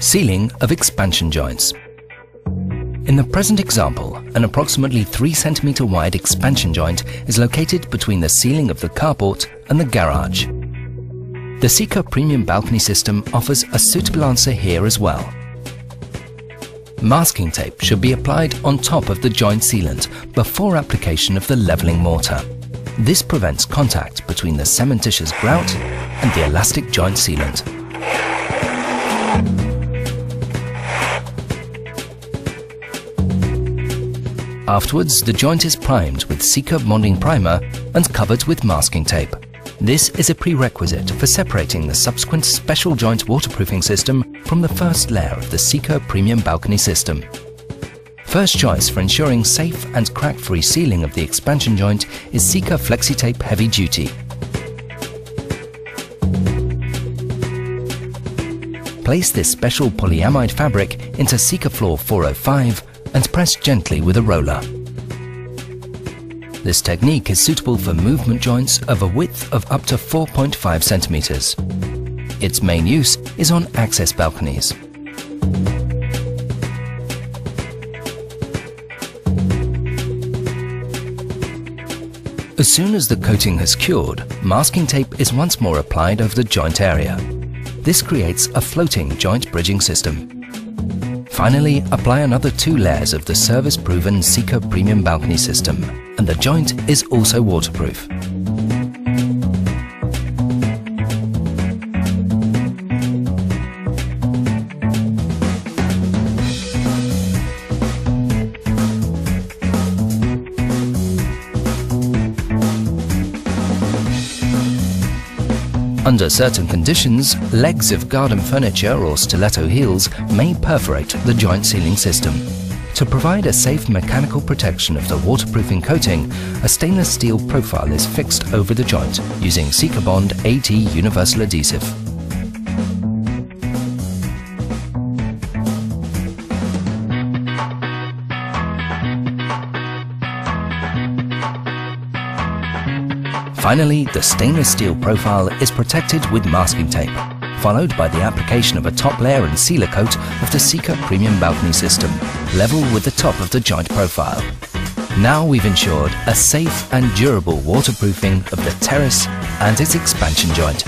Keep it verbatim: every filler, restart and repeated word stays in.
sealing of expansion joints. In the present example, an approximately three centimeter wide expansion joint is located between the ceiling of the carport and the garage. The Sika Premium Balcony System offers a suitable answer here as well. Masking tape should be applied on top of the joint sealant before application of the leveling mortar. This prevents contact between the cementitious grout and the elastic joint sealant. Afterwards, the joint is primed with Sika Bonding Primer and covered with masking tape. This is a prerequisite for separating the subsequent special joint waterproofing system from the first layer of the Sika Premium Balcony System. First choice for ensuring safe and crack-free sealing of the expansion joint is Sika FlexiTape Heavy Duty. Place this special polyamide fabric into Sikafloor four oh five and press gently with a roller. This technique is suitable for movement joints of a width of up to four point five centimeters. Its main use is on access balconies. As soon as the coating has cured, masking tape is once more applied over the joint area. This creates a floating joint bridging system. Finally, apply another two layers of the service-proven Sika Premium Balcony System, and the joint is also waterproof. Under certain conditions, legs of garden furniture or stiletto heels may perforate the joint sealing system. To provide a safe mechanical protection of the waterproofing coating, a stainless steel profile is fixed over the joint using SikaBond A T Universal Adhesive. Finally, the stainless steel profile is protected with masking tape, followed by the application of a top layer and sealer coat of the Sika Premium Balcony System, level with the top of the joint profile. Now we've ensured a safe and durable waterproofing of the terrace and its expansion joint.